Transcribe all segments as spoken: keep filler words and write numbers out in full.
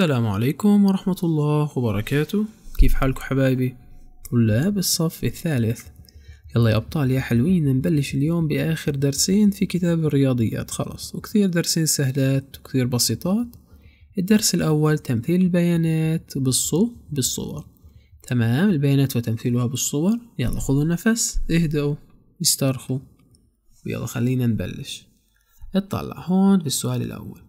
السلام عليكم ورحمة الله وبركاته. كيف حالكم حبايبي طلاب الصف الثالث؟ يلا يا أبطال يا حلوين، نبلش اليوم بآخر درسين في كتاب الرياضيات خلص، وكثير درسين سهلات وكثير بسيطات. الدرس الأول تمثيل البيانات بالصو بالصور. تمام، البيانات وتمثيلها بالصور. يلا خذوا نفس، اهدأوا، استرخوا، ويلا خلينا نبلش. اطلع هون في السؤال الأول،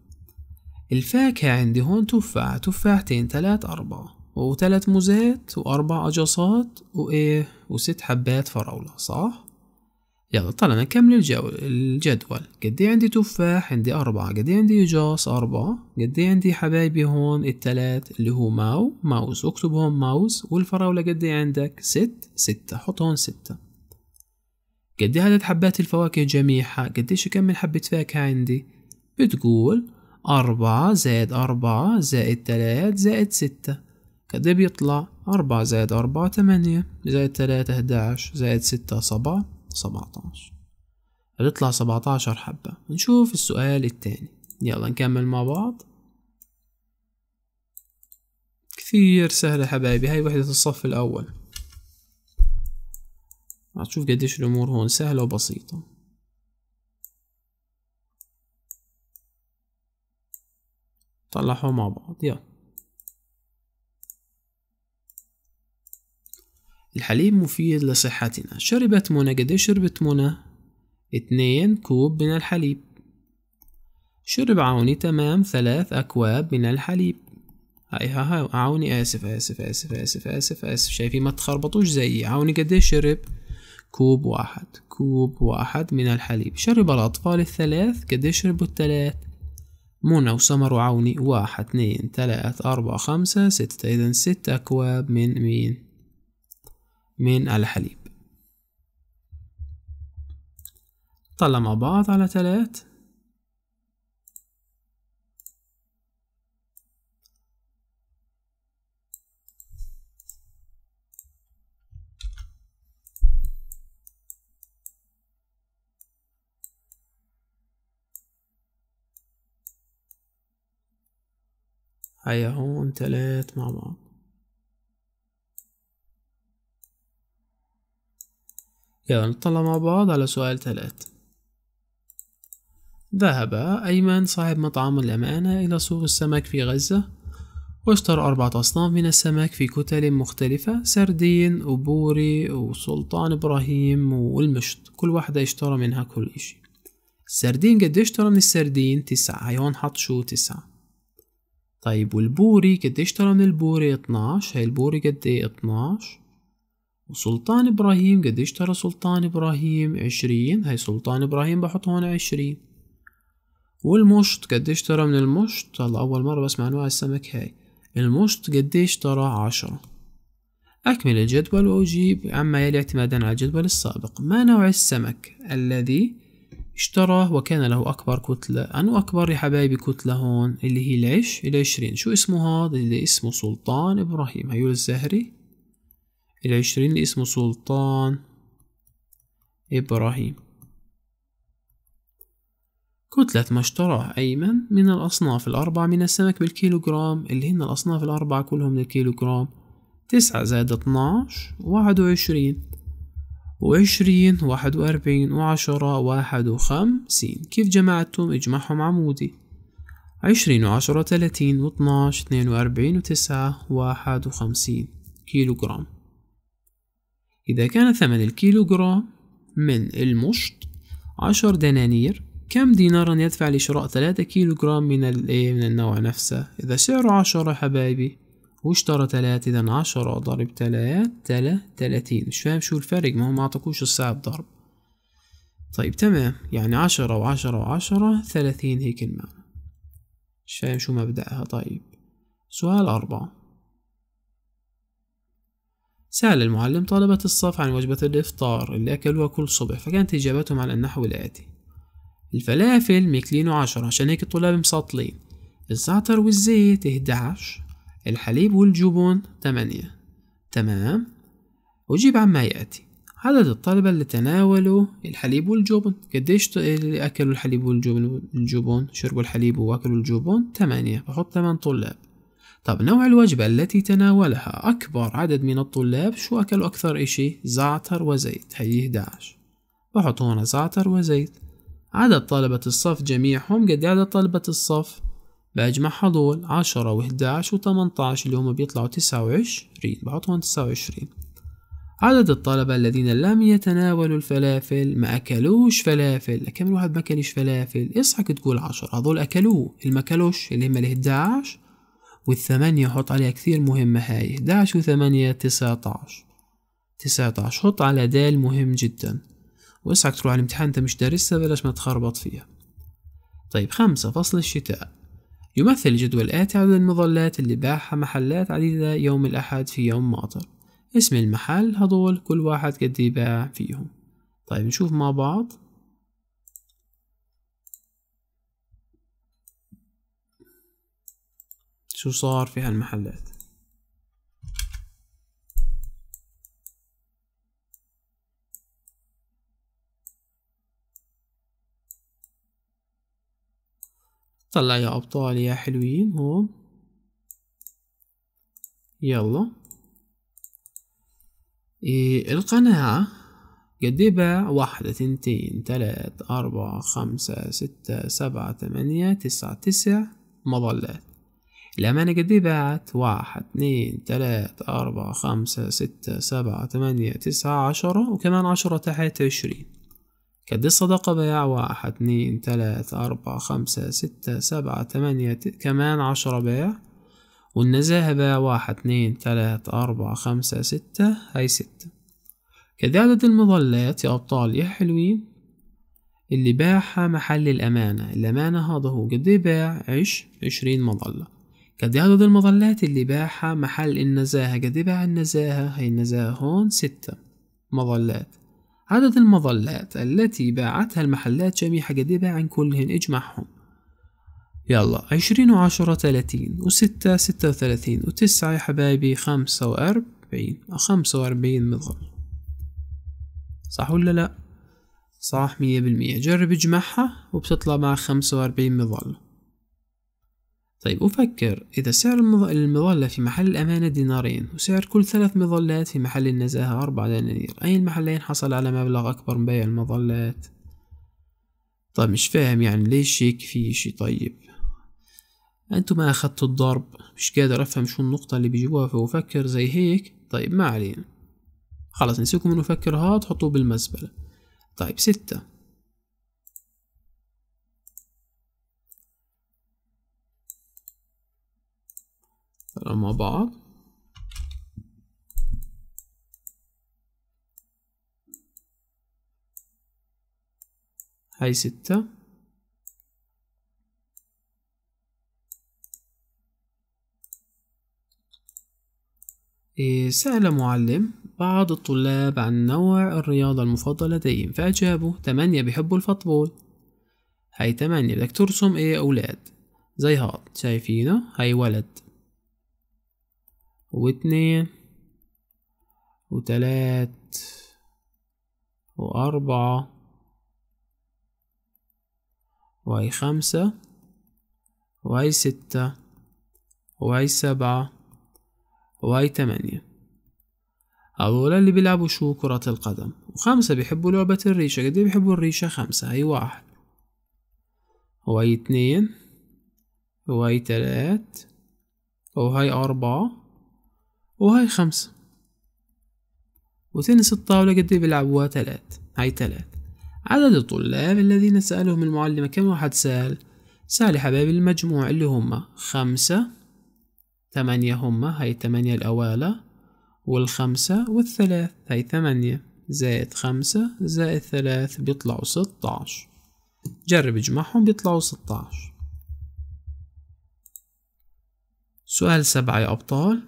الفاكهة عندي هون تفاح، تفاحتين، ثلاث أربعة، وثلاث موزات، وأربع أجاصات، وإيه، وست حبات فراولة، صح؟ يلا طلعنا نكمل الجدول. قد إيه عندي تفاح؟ عندي أربعة. قد إيه عندي أجاص؟ أربعة. قد إيه عندي حبايبي هون الثلاث اللي هو ماو ماوس، اكتب هون ماوس. والفراولة قد إيه عندك؟ ست ستة، حط هون ستة. قد إيه عدد حبات الفواكه جميعها؟ قد إيش كم حبة فاكهة عندي؟ بتقول أربعة زائد أربعة زائد ثلاثة زائد ستة. قد إيه بيطلع؟ أربعة زائد أربعة ثمانية، زائد ثلاثة إحدى عشر، زائد ستة سبعة، سبعتاش. بتطلع سبعتاشر حبة. نشوف السؤال التاني، يلا نكمل مع بعض. كثير سهلة حبايبي، هاي وحدة الصف الأول. هتشوف قديش الأمور هون سهلة وبسيطة. طلعوا مع بعض. يلا الحليب مفيد لصحتنا. شربت منى، قد ايه شربت منى؟ اتنين كوب من الحليب. شرب عوني، تمام، ثلاث اكواب من الحليب. هاي ها ها عوني، اسف اسف اسف اسف اسف اسف شايفين، ما تخربطوش زيي. عوني قد ايه شرب؟ كوب واحد، كوب واحد من الحليب. شرب الاطفال الثلاث، قد ايه شربوا الثلاث؟ منى وسمر وعوني، واحد اثنين ثلاث أربعة خمسة ستة، إذا ست أكواب من مين؟ من الحليب. طلع مع بعض على ثلاث. هيا هون تلات مع بعض. يلا نطلع مع بعض على سؤال تلات. ذهب أيمن صاحب مطعم الأمانة إلى سوق السمك في غزة واشترى أربعة أصناف من السمك في كتل مختلفة، سردين وبوري وسلطان إبراهيم والمشط، كل واحدة اشترى منها كل إشي. السردين قد اشترى من السردين؟ تسعة. هي هون حط شو؟ تسعة. طيب والبوري قد ايش اشترى من البوري؟ اتناش. هاي البوري قد ايه؟ اتناش. وسلطان ابراهيم قد ايش اشترى سلطان ابراهيم؟ عشرين. هاي سلطان ابراهيم بحط هون عشرين. والمشط قد ايش اشترى من المشط؟ هلا اول مرة بسمع انواع السمك هاي. المشط قد ايش اشترى؟ عشرة. اكمل الجدول واجيب عما يلي اعتمادا على الجدول السابق. ما نوع السمك الذي اشتراه وكان له أكبر كتلة؟ أنو أكبر يا حبايبي كتلة هون اللي هي العش العشرين. شو اسمه هذا اللي اسمه سلطان إبراهيم؟ هيول الزهري. العشرين اللي اسمه سلطان إبراهيم. كتلة ما اشتراه أيمن من الأصناف الأربعة من السمك بالكيلوغرام، اللي هن الأصناف الأربعة كلهم من الكيلوغرام، تسعة زائد اتناش، واحد وعشرين، وعشرين، واحد وأربعين، وعشرة، واحد وخمسين. كيف جمعتهم؟ اجمعهم عمودي. عشرين وعشرة ثلاثين، واثناش اثنين وأربعين، وتسعة واحد وخمسين كيلوغرام. إذا كان ثمن الكيلوغرام من المشط عشر دنانير، كم دينارا يدفع لشراء ثلاثة كيلوغرام من من النوع نفسه؟ إذا سعره عشرة حبايبي واشترى تلات، إذا عشرة ضرب تلات تلات تلاتين. مش فاهم شو الفرق، ما هو ما عطاكوش الصعب ضرب. طيب تمام، يعني عشرة وعشرة وعشرة ثلاثين، هيك المعنى. مش فاهم شو مبدأها. طيب سؤال أربعة، سأل المعلم طلبة الصف عن وجبة الإفطار اللي أكلوها كل صبح، فكانت إجابتهم على النحو الآتي: الفلافل ميكلينو عشرة، عشان هيك الطلاب مسطلين. الزعتر والزيت إحدى عشر، الحليب والجبن ثمانية. تمام، أجيب عما يأتي. عدد الطلبة اللي تناولوا الحليب والجبن، قديش اللي أكلوا الحليب والجبن؟ الجبن شربوا الحليب وأكلوا الجبن ثمانية، بحط ثمان طلاب. طب نوع الوجبة التي تناولها أكبر عدد من الطلاب، شو أكلوا أكثر إشي؟ زعتر وزيت. هي إحدى عشر. بحط هون زعتر وزيت. عدد طلبة الصف جميعهم قد عدد طلبة الصف؟ بأجمع هذول عشرة وإحدى عشر وثمانية عشر اللي هم بيطلعوا تسعة وعشرين. بحط هون تسعة وعشرين. عدد الطلبة الذين لم يتناولوا الفلافل، ما أكلوش فلافل. كم واحد ما أكلش فلافل؟ اصحك تقول عشرة. هذول أكلوه. اللي ما أكلوش اللي هم الإحدى عشر والثمانية حط عليها كثير مهمة هاي. إحدى عشر وثمانية تسعة عشر. تسعة عشر حط على دال مهم جدا، واسعك تروح على الامتحان أنت مش دارسها بلاش ما تخربط فيها. طيب خمسة، فصل الشتاء. يمثل الجدول الآتي عدد المظلات اللي باعها محلات عديدة يوم الأحد في يوم ماطر. اسم المحل هذول كل واحد قد يباع فيهم. طيب نشوف مع بعض. شو صار في هالمحلات؟ طلع يا أبطال يا حلوين هون. يلا إيه القناعة قد باع؟ واحدة، تنتين، تلات، أربعة، خمسة، ستة، سبعة، ثمانية، تسعة. تسع مظلات. الأمانة قد باعت؟ واحد، اثنين، ثلاثة، أربعة، خمسة، ستة، سبعة، ثمانية، تسعة، عشرة، وكمان عشرة تحت عشرين. قد الصدقة باع؟ واحد، اثنين، ثلاثة، أربعة، خمسة، ستة، سبعة، ثمانية، ت... كمان عشرة باع. والنزاهة باع؟ واحد، اثنين، ثلاثة، أربعة، خمسة، ستة. هاي ستة. قد عدد المظلات يا أبطال يا حلوين اللي باعها محل الأمانة؟ الأمانة هذا هو قد باع؟ عش عشرين مظلة. قد عدد المظلات اللي باعها محل النزاهة؟ قد باع النزاهة؟ هي النزاهة هون ستة مظلات. عدد المظلات التي باعتها المحلات جميعها قد باع عن كلهن؟ اجمعهم. يلا عشرين وعشرة ثلاثين، وستة ستة وثلاثين، وتسعة يا حبايبي خمسة وأربعين. خمسة وأربعين مظل. صح ولا لأ؟ صح مية بالمية. جرب اجمعها وبتطلع مع خمسة وأربعين مظل. طيب أفكر، إذا سعر المظلة في محل الأمانة دينارين وسعر كل ثلاث مظلات في محل النزاهة أربع دنانير، أي المحلين حصل على مبلغ أكبر من بيع المظلات؟ طيب مش فاهم يعني ليش هيك في شي. طيب أنتوا ما أخدتوا الضرب، مش قادر أفهم شو النقطة اللي بيجيبوها في أفكر زي هيك. طيب ما علينا، خلاص نسيكم من أفكر هاد، حطوه بالمزبلة. طيب ستة. مع بعض هاي ستة. إيه سأل معلم بعض الطلاب عن نوع الرياضة المفضلة لديهم فأجابوا. ثمانية بيحبوا الفوتبول. هاي ثمانية. بدك ترسم ايه أولاد زي هاد شايفينه، هاي ولد واثنين وثلاث وأربعة وهي خمسة وهي ستة وهي سبعة وهي ثمانية. هذول اللي بيلعبوا شو؟ كرة القدم. وخمسة بيحبوا لعبة الريشة. قد ايه بيحبوا الريشة؟ خمسة. هي واحد وهي اثنين وهي ثلاث وهي أربعة وهاي خمسة. وتنس الطاولة قد ايه بيلعبوها؟ تلات. هاي تلات. عدد الطلاب الذين سألهم المعلمة كم واحد سأل؟ سأل يا حبايبي المجموع اللي هما خمسة، ثمانية، هما هاي ثمانية الأوالة، والخمسة والثلاث هاي ثمانية، زائد خمسة زائد ثلاث بيطلعوا ستة عشر. جرب اجمعهم بيطلعوا ستة عشر. سؤال سبعة يا أبطال.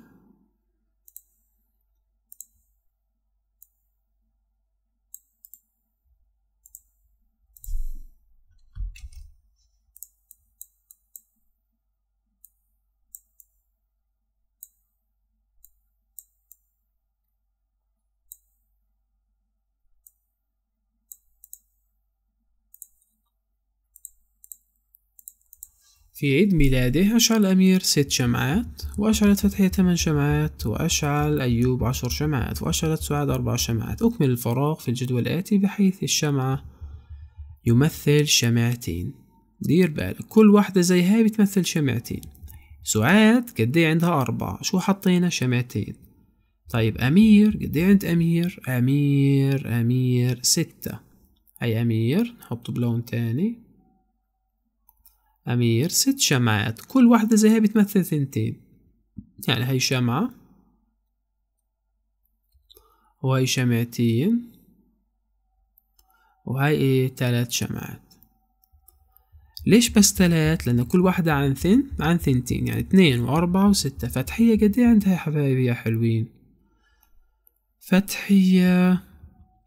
في عيد ميلاده أشعل الأمير ست شمعات، وأشعلت فتحية ثمان شمعات، وأشعل أيوب عشر شمعات، وأشعلت سعاد أربع شمعات. أكمل الفراغ في الجدول الآتي بحيث الشمعة يمثل شمعتين. دير بالك كل واحدة زي هاي بتمثل شمعتين. سعاد قد ايه عندها أربعة، شو حطينا؟ شمعتين. طيب أمير قد ايه عند أمير؟ أمير أمير ستة. هاي أمير نحطه بلون تاني. أمير ست شمعات، كل واحدة زي هاي بتمثل ثنتين، يعني هاي شمعة وهاي شمعتين وهاي ايه تلات شمعات. ليش بس تلات؟ لأن كل واحدة عن ثن عن ثنتين، يعني اثنين وأربعة وستة. فتحية قد ايه عندها يا حبايبي يا حلوين؟ فتحية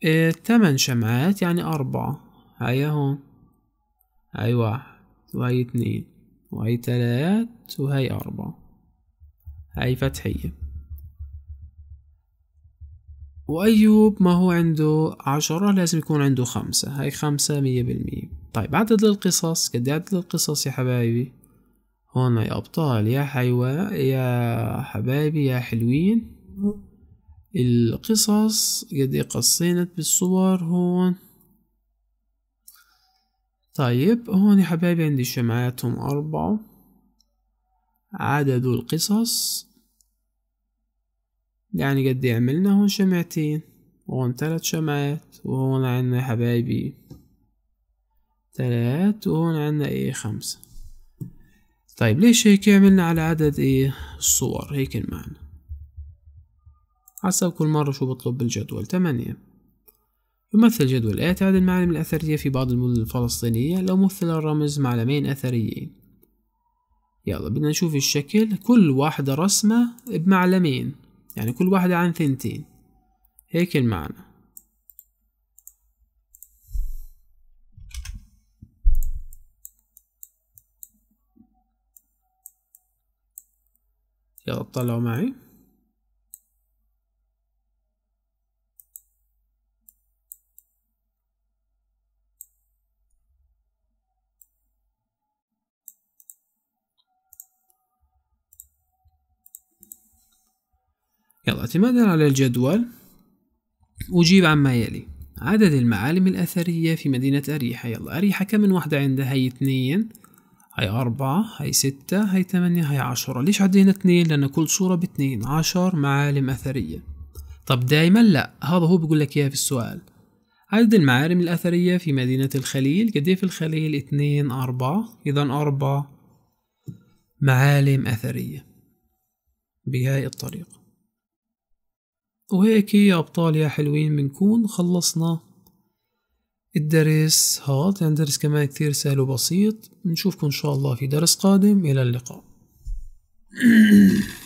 ايه تمن شمعات، يعني أربعة. هاي هون هاي واحد وهي اتنين وهي تلات وهي أربعة. هاي فتحية. وأيوب ما هو عنده عشرة، لازم يكون عنده خمسة. هاي خمسة مية بالمية. طيب عدد القصص، قد عدد القصص يا حبايبي؟ هون يا أبطال يا حيوان يا حبايبي يا حلوين، القصص قد قصينت بالصور هون. طيب هون يا حبايبي عندي شمعات هم أربعة، عدد القصص يعني قد عملنا هون شمعتين وهون تلات شمعات، وهون عنا يا حبايبي تلات وهون عنا ايه خمسة. طيب ليش هيك عملنا على عدد ايه الصور؟ هيك المعنى حسب كل مرة شو بطلب بالجدول. تمانية. يمثل الجدول الآتي عدد المعالم الأثرية في بعض المدن الفلسطينية لو مثل الرمز معلمين أثريين. يلا بدنا نشوف الشكل، كل واحدة رسمة بمعلمين، يعني كل واحدة عن ثنتين. هيك المعنى. يلا اطلعوا معي. يلا اعتمادا على الجدول أجيب عما يلي. عدد المعالم الأثرية في مدينة أريحة. يلا أريحة كم من واحدة عندها؟ هي اثنين، هي أربعة، هي ستة، هي ثمانية، هي عشرة. ليش عدينا اثنين؟ لأن كل صورة باثنين، عشر معالم أثرية. طب دايما لا، هذا هو بيقول لك إياه في السؤال. عدد المعالم الأثرية في مدينة الخليل قد إيه؟ في الخليل اثنين أربعة، إذا أربعة معالم أثرية بهاي الطريقة. وهيك يا أبطال يا حلوين بنكون خلصنا الدرس هاد، يعني درس كمان كتير سهل وبسيط. بنشوفكم إن شاء الله في درس قادم، إلى اللقاء.